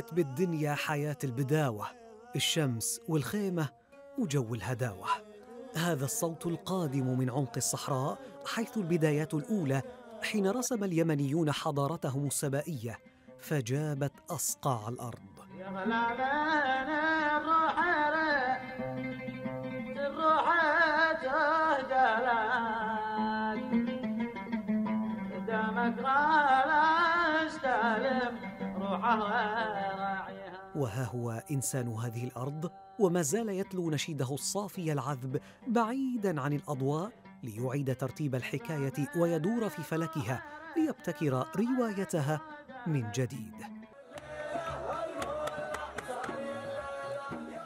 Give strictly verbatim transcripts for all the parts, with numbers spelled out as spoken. حبيت بالدنيا حياة البداوة، الشمس والخيمة وجو الهداوة. هذا الصوت القادم من عمق الصحراء، حيث البدايات الأولى حين رسم اليمنيون حضارتهم السبائية فجابت أصقاع الأرض. وها هو إنسان هذه الأرض وما زال يتلو نشيده الصافي العذب بعيداً عن الأضواء، ليعيد ترتيب الحكاية ويدور في فلكها ليبتكر روايتها من جديد.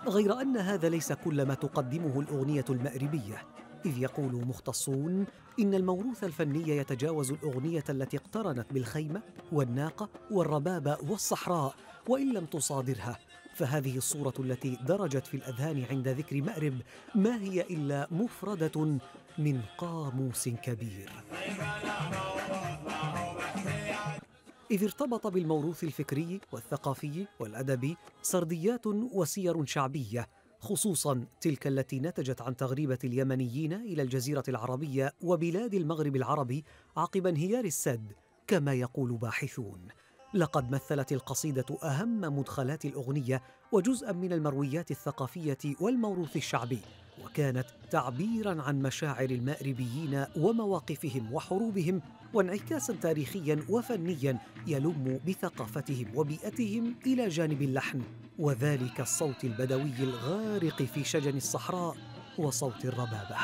غير أن هذا ليس كل ما تقدمه الأغنية المأربية، إذ يقول مختصون إن الموروث الفني يتجاوز الأغنية التي اقترنت بالخيمة والناقة والربابة والصحراء، وإن لم تصادرها فهذه الصورة التي درجت في الأذهان عند ذكر مأرب ما هي إلا مفردة من قاموس كبير، إذ ارتبط بالموروث الفكري والثقافي والأدبي سرديات وسير شعبية، خصوصاً تلك التي نتجت عن تغريبة اليمنيين إلى الجزيرة العربية وبلاد المغرب العربي عقب انهيار السد، كما يقول باحثون. لقد مثلت القصيدة أهم مدخلات الأغنية وجزءاً من المرويات الثقافية والموروث الشعبي، وكانت تعبيراً عن مشاعر المأربيين ومواقفهم وحروبهم، وانعكاساً تاريخياً وفنياً يلم بثقافتهم وبيئتهم إلى جانب اللحن، وذلك الصوت البدوي الغارق في شجن الصحراء وصوت الربابة.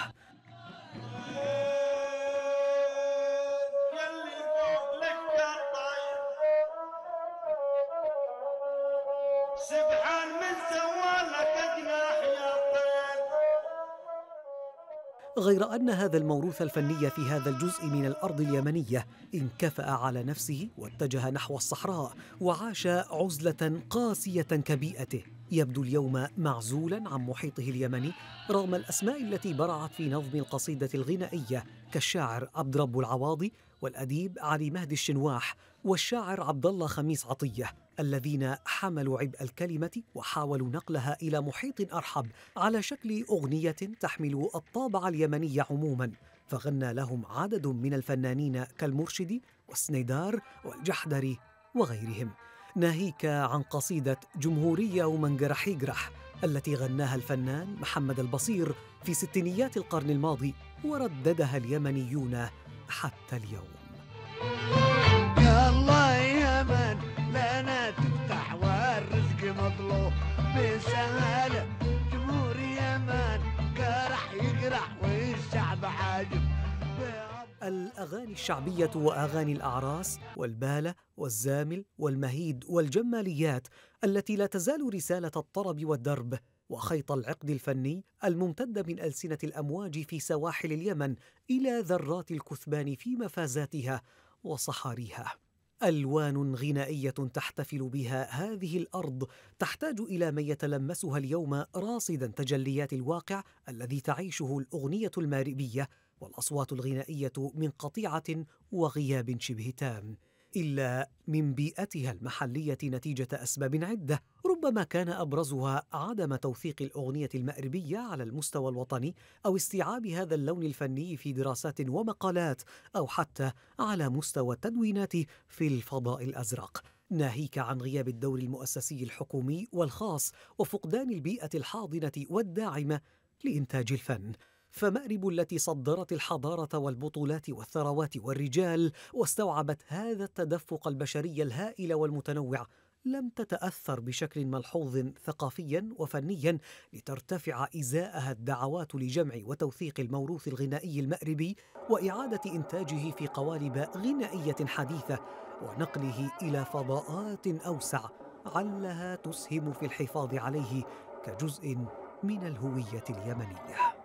غير أن هذا الموروث الفني في هذا الجزء من الأرض اليمنية انكفأ على نفسه واتجه نحو الصحراء، وعاش عزلة قاسية كبيئته، يبدو اليوم معزولاً عن محيطه اليمني، رغم الأسماء التي برعت في نظم القصيدة الغنائية كالشاعر عبد رب العواضي والأديب علي مهدي الشنواح والشاعر عبد الله خميس عطيه، الذين حملوا عبء الكلمة وحاولوا نقلها إلى محيط أرحب على شكل أغنية تحمل الطابع اليمني عموماً، فغنى لهم عدد من الفنانين كالمرشدي والسنيدار والجحدري وغيرهم. ناهيك عن قصيدة جمهورية ومن جرح يجرح، التي غناها الفنان محمد البصير في ستينيات القرن الماضي، ورددها اليمنيون حتى اليوم. يلا يمن لنا تفتح والرزق مطلوب بسهالة، جمهور يمن جرح يجرح والشعب عاجب. الأغاني الشعبية وأغاني الأعراس والبالة والزامل والمهيد والجماليات، التي لا تزال رسالة الطرب والدرب وخيط العقد الفني الممتد من ألسنة الأمواج في سواحل اليمن إلى ذرات الكثبان في مفازاتها وصحاريها. ألوان غنائية تحتفل بها هذه الأرض، تحتاج إلى من يتلمسها اليوم راصدا تجليات الواقع الذي تعيشه الأغنية المأربية والأصوات الغنائية من قطيعة وغياب شبه تام، إلا من بيئتها المحلية نتيجة أسباب عدة، ربما كان أبرزها عدم توثيق الأغنية المأربية على المستوى الوطني، أو استيعاب هذا اللون الفني في دراسات ومقالات، أو حتى على مستوى التدوينات في الفضاء الأزرق. ناهيك عن غياب الدور المؤسسي الحكومي والخاص، وفقدان البيئة الحاضنة والداعمة لإنتاج الفن. فمأرب التي صدرت الحضارة والبطولات والثروات والرجال، واستوعبت هذا التدفق البشري الهائل والمتنوع، لم تتأثر بشكل ملحوظ ثقافيا وفنيا لترتفع إزاءها الدعوات لجمع وتوثيق الموروث الغنائي المأربي وإعادة إنتاجه في قوالب غنائية حديثة ونقله إلى فضاءات أوسع، علها تسهم في الحفاظ عليه كجزء من الهوية اليمنية.